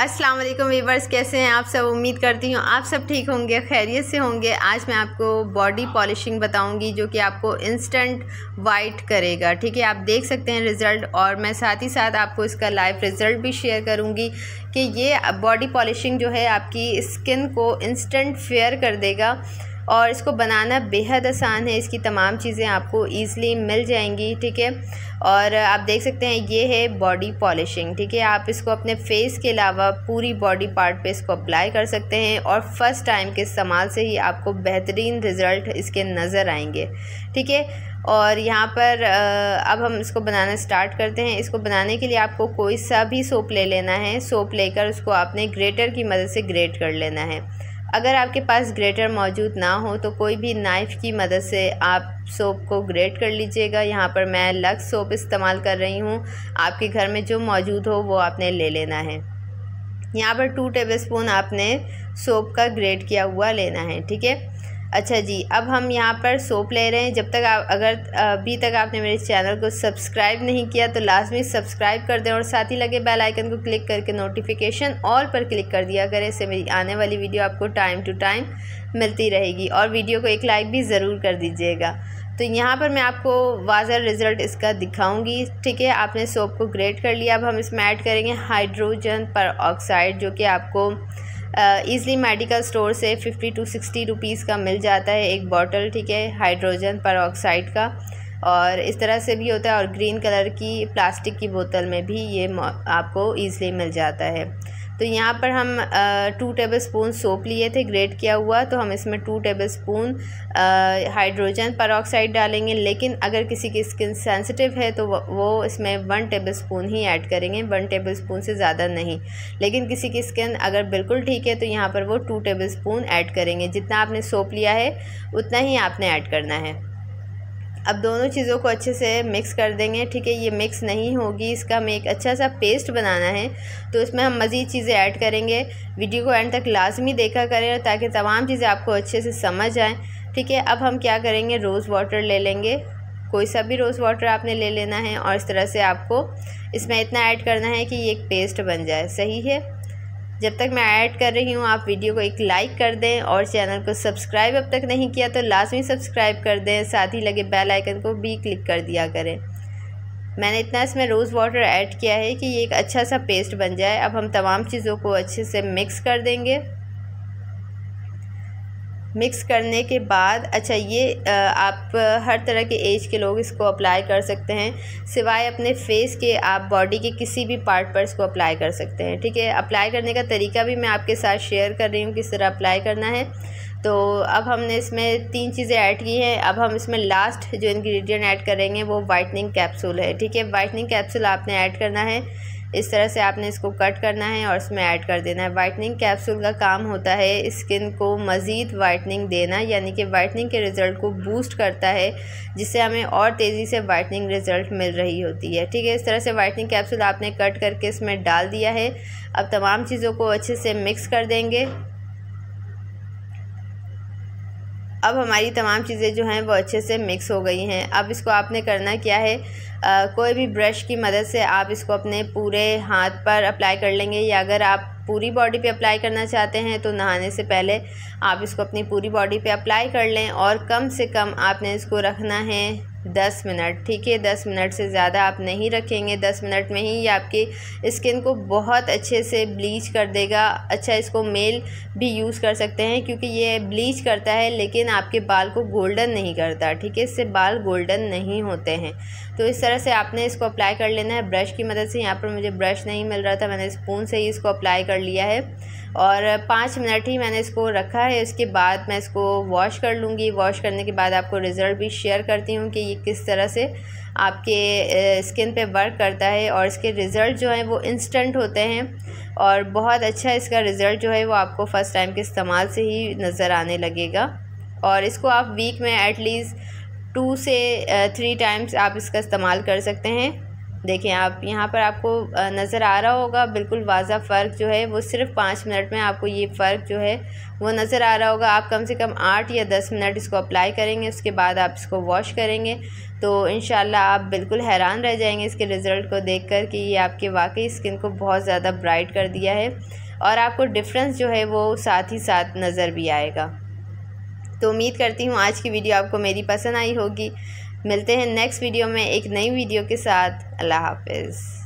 अस्सलाम वालेकुम व्यूअर्स, कैसे हैं आप सब। उम्मीद करती हूँ आप सब ठीक होंगे, खैरियत से होंगे। आज मैं आपको बॉडी पॉलिशिंग बताऊंगी जो कि आपको इंस्टेंट वाइट करेगा। ठीक है, आप देख सकते हैं रिज़ल्ट, और मैं साथ ही साथ आपको इसका लाइव रिज़ल्ट भी शेयर करूंगी कि ये बॉडी पॉलिशिंग जो है आपकी स्किन को इंस्टेंट फेयर कर देगा। और इसको बनाना बेहद आसान है, इसकी तमाम चीज़ें आपको ईज़िली मिल जाएंगी। ठीक है, और आप देख सकते हैं ये है बॉडी पॉलिशिंग। ठीक है, आप इसको अपने फेस के अलावा पूरी बॉडी पार्ट पे इसको अप्लाई कर सकते हैं, और फर्स्ट टाइम के इस्तेमाल से ही आपको बेहतरीन रिज़ल्ट इसके नज़र आएंगे। ठीक है, और यहाँ पर अब हम इसको बनाना स्टार्ट करते हैं। इसको बनाने के लिए आपको कोई सा भी सोप ले लेना है। सोप लेकर उसको आपने ग्रेटर की मदद से ग्रेट कर लेना है। अगर आपके पास ग्रेटर मौजूद ना हो तो कोई भी नाइफ़ की मदद से आप सोप को ग्रेट कर लीजिएगा। यहाँ पर मैं लक्स सोप इस्तेमाल कर रही हूँ, आपके घर में जो मौजूद हो वो आपने ले लेना है। यहाँ पर 2 टेबलस्पून आपने सोप का ग्रेट किया हुआ लेना है। ठीक है, अच्छा जी, अब हम यहाँ पर सोप ले रहे हैं। जब तक आप, अगर अभी तक आपने मेरे चैनल को सब्सक्राइब नहीं किया तो लाजमी सब्सक्राइब कर दें, और साथ ही लगे बेल आइकन को क्लिक करके नोटिफिकेशन ऑल पर क्लिक कर दिया करें। इससे मेरी आने वाली वीडियो आपको टाइम टू टाइम मिलती रहेगी, और वीडियो को एक लाइक भी ज़रूर कर दीजिएगा। तो यहाँ पर मैं आपको वाज़ा रिज़ल्ट इसका दिखाऊंगी। ठीक है, आपने सोप को ग्रेट कर लिया। अब हम इसमें ऐड करेंगे हाइड्रोजन परऑक्साइड, जो कि आपको ईज़िली मेडिकल स्टोर से 50 to 60 रुपीस का मिल जाता है एक बॉटल। ठीक है, हाइड्रोजन परऑक्साइड का, और इस तरह से भी होता है, और ग्रीन कलर की प्लास्टिक की बोतल में भी ये आपको ईज़िली मिल जाता है। तो यहाँ पर हम 2 टेबलस्पून सोप लिए थे ग्रेट किया हुआ, तो हम इसमें 2 टेबलस्पून हाइड्रोजन परऑक्साइड डालेंगे। लेकिन अगर किसी की स्किन सेंसिटिव है तो वो इसमें 1 टेबलस्पून ही ऐड करेंगे, 1 टेबलस्पून से ज़्यादा नहीं। लेकिन किसी की स्किन अगर बिल्कुल ठीक है तो यहाँ पर वो 2 टेबलस्पून ऐड करेंगे। जितना आपने सोप लिया है उतना ही आपने ऐड करना है। अब दोनों चीज़ों को अच्छे से मिक्स कर देंगे। ठीक है, ये मिक्स नहीं होगी, इसका हमें एक अच्छा सा पेस्ट बनाना है, तो इसमें हम मज़ीद चीज़ें ऐड करेंगे। वीडियो को एंड तक लाजमी देखा करें ताकि तमाम चीज़ें आपको अच्छे से समझ आएँ। ठीक है, अब हम क्या करेंगे, रोज़ वाटर ले लेंगे। कोई सा भी रोज़ वाटर आपने ले लेना है, और इस तरह से आपको इसमें इतना ऐड करना है कि ये एक पेस्ट बन जाए। सही है, जब तक मैं ऐड कर रही हूँ आप वीडियो को एक लाइक कर दें, और चैनल को सब्सक्राइब अब तक नहीं किया तो लाजमी सब्सक्राइब कर दें, साथ ही लगे बेल आइकन को भी क्लिक कर दिया करें। मैंने इतना इसमें रोज़ वाटर ऐड किया है कि ये एक अच्छा सा पेस्ट बन जाए। अब हम तमाम चीज़ों को अच्छे से मिक्स कर देंगे। मिक्स करने के बाद, अच्छा, ये आप हर तरह के एज के लोग इसको अप्लाई कर सकते हैं, सिवाय अपने फेस के आप बॉडी के किसी भी पार्ट पर इसको अप्लाई कर सकते हैं। ठीक है, अप्लाई करने का तरीका भी मैं आपके साथ शेयर कर रही हूँ किस तरह अप्लाई करना है। तो अब हमने इसमें 3 चीज़ें ऐड की हैं। अब हम इसमें लास्ट जो इंग्रेडिएंट ऐड करेंगे वो वाइटनिंग कैप्सूल है। ठीक है, वाइटनिंग कैप्सूल आपने ऐड करना है। इस तरह से आपने इसको कट करना है और इसमें ऐड कर देना है। वाइटनिंग कैप्सूल का काम होता है स्किन को मज़ीद वाइटनिंग देना, यानी कि वाइटनिंग के रिज़ल्ट को बूस्ट करता है, जिससे हमें और तेज़ी से वाइटनिंग रिज़ल्ट मिल रही होती है। ठीक है, इस तरह से वाइटनिंग कैप्सूल आपने कट करके इसमें डाल दिया है। अब तमाम चीज़ों को अच्छे से मिक्स कर देंगे। अब हमारी तमाम चीज़ें जो हैं वो अच्छे से मिक्स हो गई हैं। अब इसको आपने करना क्या है, कोई भी ब्रश की मदद से आप इसको अपने पूरे हाथ पर अप्लाई कर लेंगे, या अगर आप पूरी बॉडी पे अप्लाई करना चाहते हैं तो नहाने से पहले आप इसको अपनी पूरी बॉडी पे अप्लाई कर लें। और कम से कम आपने इसको रखना है 10 मिनट। ठीक है, 10 मिनट से ज़्यादा आप नहीं रखेंगे। 10 मिनट में ही ये आपकी स्किन को बहुत अच्छे से ब्लीच कर देगा। अच्छा, इसको मेल भी यूज़ कर सकते हैं क्योंकि ये ब्लीच करता है लेकिन आपके बाल को गोल्डन नहीं करता। ठीक है, इससे बाल गोल्डन नहीं होते हैं। तो इस तरह से आपने इसको अप्लाई कर लेना है ब्रश की मदद से। यहाँ पर मुझे ब्रश नहीं मिल रहा था, मैंने स्पून से ही इसको अप्लाई कर लिया है, और 5 मिनट ही मैंने इसको रखा है। इसके बाद मैं इसको वॉश कर लूँगी। वॉश करने के बाद आपको रिज़ल्ट भी शेयर करती हूँ कि ये किस तरह से आपके स्किन पे वर्क करता है, और इसके रिज़ल्ट जो हैं वो इंस्टेंट होते हैं, और बहुत अच्छा इसका रिज़ल्ट जो है वो आपको फ़र्स्ट टाइम के इस्तेमाल से ही नज़र आने लगेगा। और इसको आप वीक में एटलीस्ट 2 से 3 टाइम्स आप इसका इस्तेमाल कर सकते हैं। देखें आप यहाँ पर आपको नज़र आ रहा होगा बिल्कुल वाज़ा फ़र्क जो है वो सिर्फ़ 5 मिनट में आपको ये फ़र्क जो है वो नज़र आ रहा होगा। आप कम से कम 8 या 10 मिनट इसको अप्लाई करेंगे, उसके बाद आप इसको वॉश करेंगे तो इंशाल्लाह आप बिल्कुल हैरान रह जाएंगे इसके रिज़ल्ट को देख कर कि ये आपके वाकई स्किन को बहुत ज़्यादा ब्राइट कर दिया है और आपको डिफ़रेंस जो है वो साथ ही साथ नज़र भी आएगा। तो उम्मीद करती हूँ आज की वीडियो आपको मेरी पसंद आई होगी। मिलते हैं नेक्स्ट वीडियो में एक नई वीडियो के साथ। अल्लाह हाफ़िज़।